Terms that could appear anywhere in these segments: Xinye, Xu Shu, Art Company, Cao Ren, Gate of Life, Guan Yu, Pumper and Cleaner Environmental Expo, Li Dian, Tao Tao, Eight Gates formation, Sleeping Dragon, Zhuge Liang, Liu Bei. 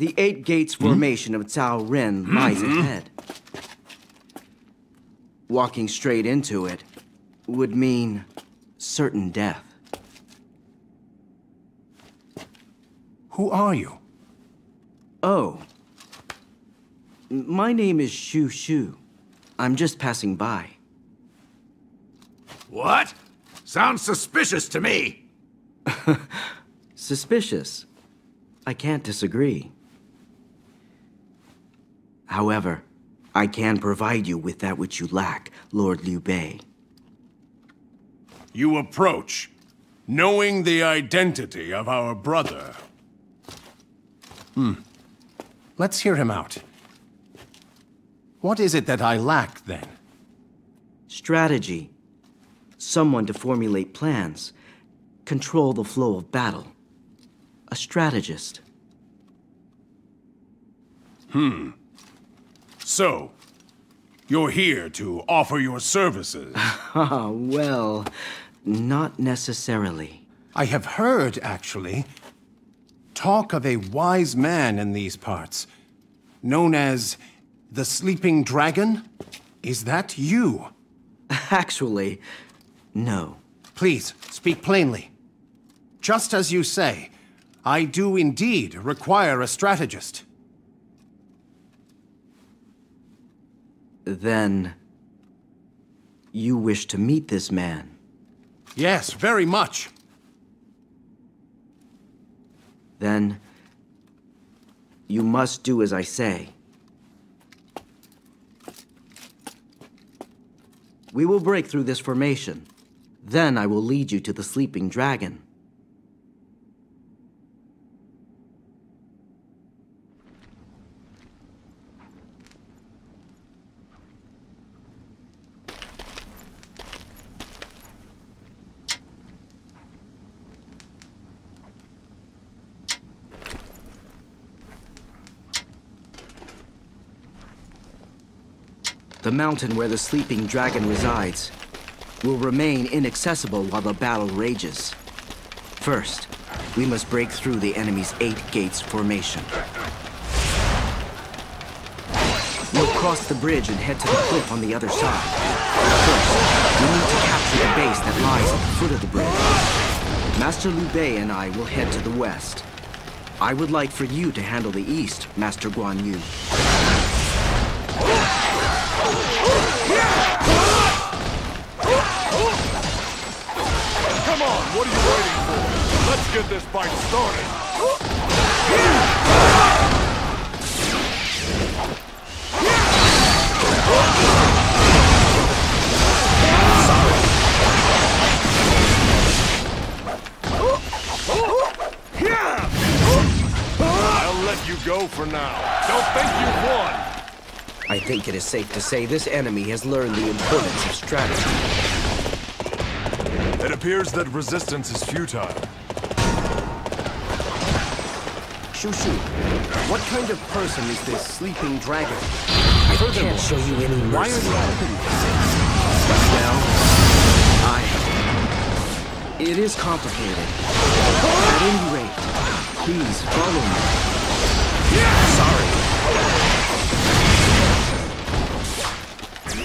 The Eight Gates formation of Cao Ren lies ahead. Walking straight into it would mean certain death. Who are you? Oh. My name is Xu Shu. I'm just passing by. What? Sounds suspicious to me. Suspicious? I can't disagree. However, I can provide you with that which you lack, Lord Liu Bei. You approach, knowing the identity of our brother. Let's hear him out. What is it that I lack, then? Strategy. Someone to formulate plans. Control the flow of battle. A strategist. So, you're here to offer your services? Well, not necessarily. I have heard, actually, talk of a wise man in these parts, known as the Sleeping Dragon. Is that you? Actually, no. Please, speak plainly. Just as you say, I do indeed require a strategist. Then, you wish to meet this man? Yes, very much. Then, you must do as I say. We will break through this formation. Then I will lead you to the Sleeping Dragon. The mountain where the Sleeping Dragon resides will remain inaccessible while the battle rages. First, we must break through the enemy's Eight Gates formation. We'll cross the bridge and head to the cliff on the other side. First, we need to capture the base that lies at the foot of the bridge. Master Liu Bei and I will head to the west. I would like for you to handle the east, Master Guan Yu. Come on, what are you waiting for? Let's get this fight started. I'll let you go for now. Don't think you've won. I think it is safe to say this enemy has learned the importance of strategy. It appears that resistance is futile. Xu Shu, what kind of person is this Sleeping Dragon? I can't show you any mercy. Why are you helping me? Well, it is complicated. At any rate, please follow me. Sorry.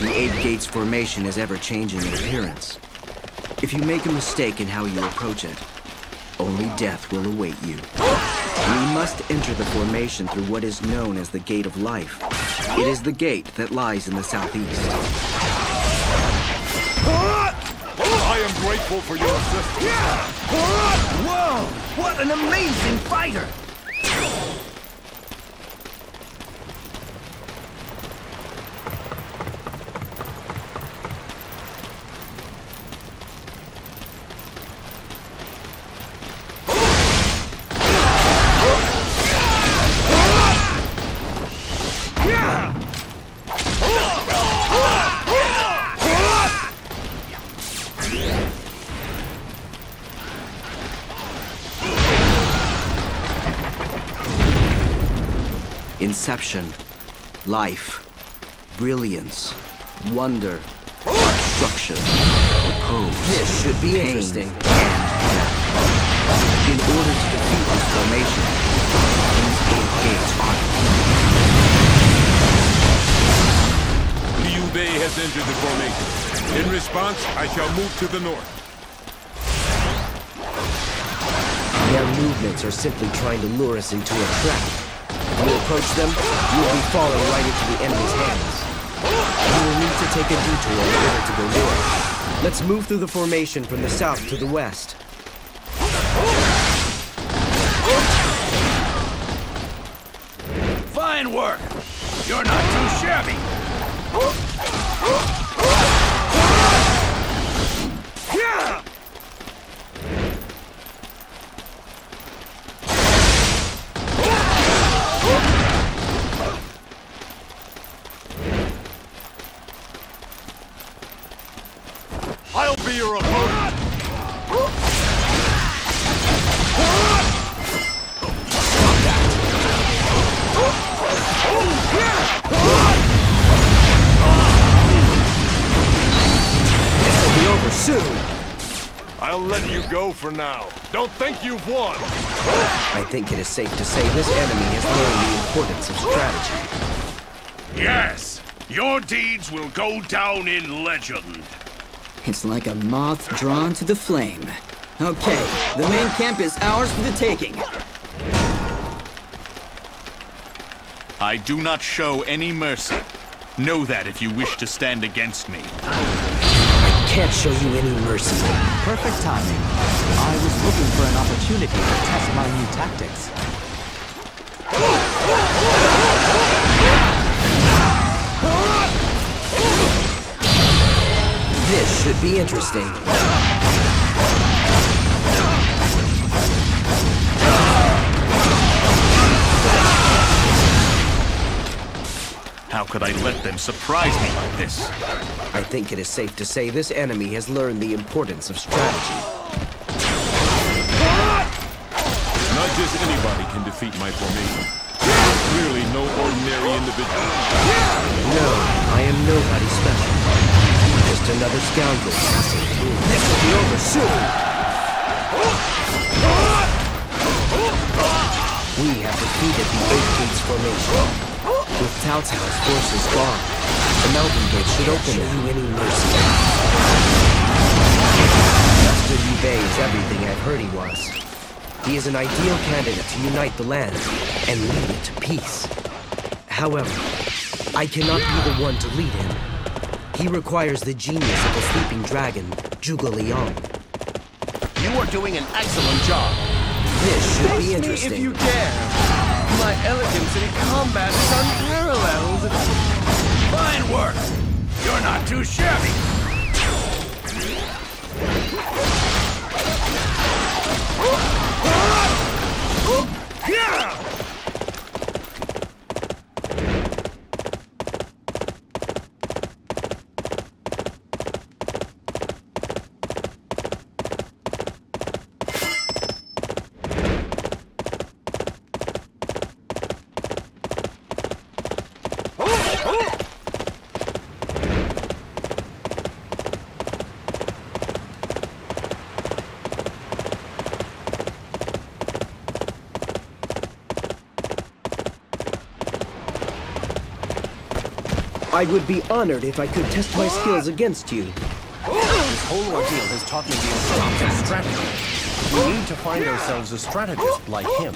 The Eight Gates formation is ever-changing in appearance. If you make a mistake in how you approach it, only death will await you. We must enter the formation through what is known as the Gate of Life. It is the gate that lies in the southeast. I am grateful for your assistance. Whoa! What an amazing fighter! Inception, life, brilliance, wonder, obstruction, repose. This should be interesting. In order to defeat this formation, these 8 gates formation. In response, I shall move to the north. Their movements are simply trying to lure us into a trap. When you approach them, you will be falling right into the enemy's hands. You will need to take a detour in order to go north. Let's move through the formation from the south to the west. Fine work! You're not too shabby! Yeah! I'll be your opponent! This'll be over soon. I'll let you go for now. Don't think you've won. I think it is safe to say this enemy has learned the importance of strategy. Yes, your deeds will go down in legend. It's like a moth drawn to the flame. Okay, the main camp is ours for the taking. I do not show any mercy. Know that if you wish to stand against me. I can't show you any mercy. Perfect timing. I was looking for an opportunity to test my new tactics. This should be interesting. How could I let them surprise me like this? I think it is safe to say this enemy has learned the importance of strategy. Not just anybody can defeat my formation. Clearly no ordinary individual. No, I am nobody special. Just another scoundrel passing through. This will be over soon! We have defeated the Eight Gates formation. With Tao Tao's forces gone, the mountain gate should open. Show you any mercy. Master Liu Bei is everything I've heard he was. He is an ideal candidate to unite the land and lead it to peace. However, I cannot be the one to lead him. He requires the genius of the sleeping dragon, Zhuge Liang. You are doing an excellent job. This should be interesting. Face me if you dare. My elegance in combat is unparalleled. Fine work! You're not too shabby! I would be honored if I could test my skills against you. This whole ordeal has taught me the importance of strategy. We need to find ourselves a strategist like him.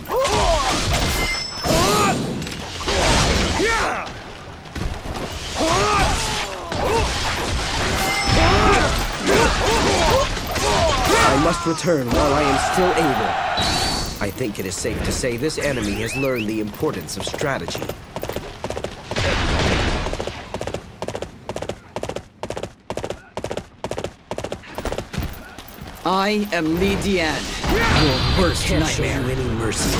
I must return while I am still able. I think it is safe to say this enemy has learned the importance of strategy. I am Li Dian, your worst nightmare. I can't show you any mercy.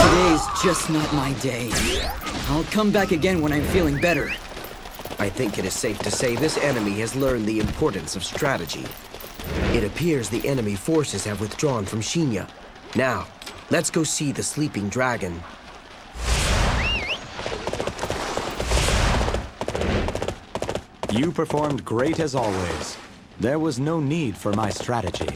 Today's just not my day. I'll come back again when I'm feeling better. I think it is safe to say this enemy has learned the importance of strategy. It appears the enemy forces have withdrawn from Xinye. Now, let's go see the sleeping dragon. You performed great as always. There was no need for my strategy.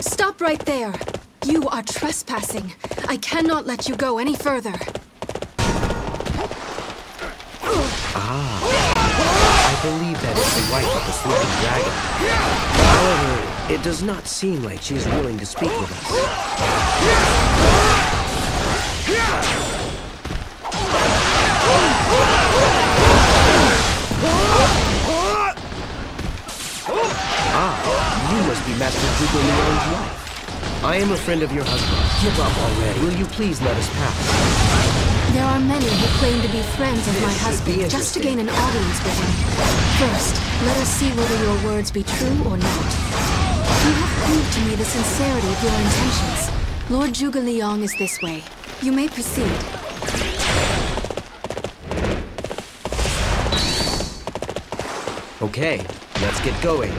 Stop right there. You are trespassing. I cannot let you go any further. I believe that is the wife of the Sleeping Dragon. However, it does not seem like she is willing to speak with us. You must be Master Zhuge Liang's wife. I am a friend of your husband. Give up already. Will you please let us pass? There are many who claim to be friends of my husband just to gain an audience with him. First, let us see whether your words be true or not. You have proved to me the sincerity of your intentions. Lord Zhuge Liang is this way. You may proceed. Okay, let's get going.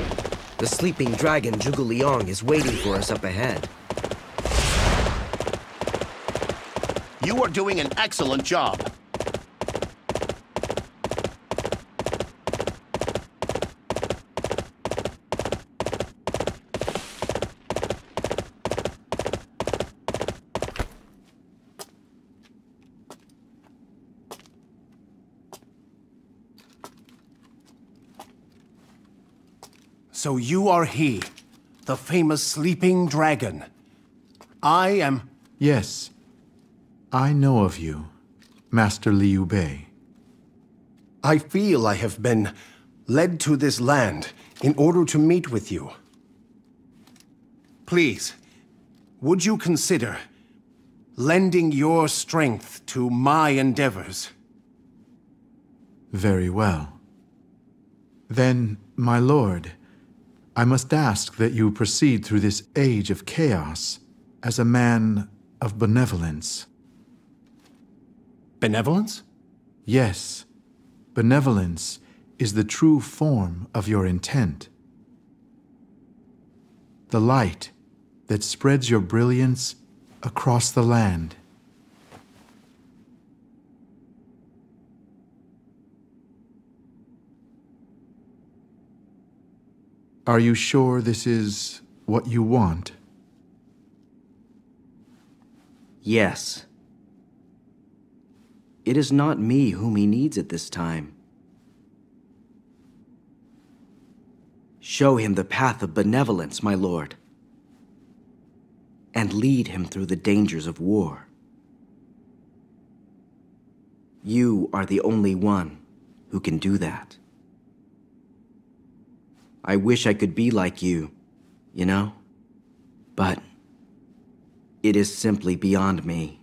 The sleeping dragon Zhuge Liang is waiting for us up ahead. You are doing an excellent job. So you are he, the famous Sleeping Dragon. I am... Yes. I know of you, Master Liu Bei. I feel I have been led to this land in order to meet with you. Please, would you consider lending your strength to my endeavors? Very well. Then, my lord, I must ask that you proceed through this age of chaos as a man of benevolence. Benevolence? Yes. Benevolence is the true form of your intent. The light that spreads your brilliance across the land. Are you sure this is what you want? Yes. It is not me whom he needs at this time. Show him the path of benevolence, my lord, and lead him through the dangers of war. You are the only one who can do that. I wish I could be like you, you know, but it is simply beyond me.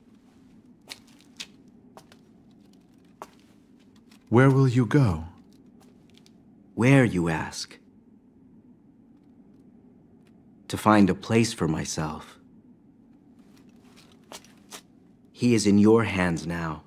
Where will you go? Where, you ask? To find a place for myself. He is in your hands now.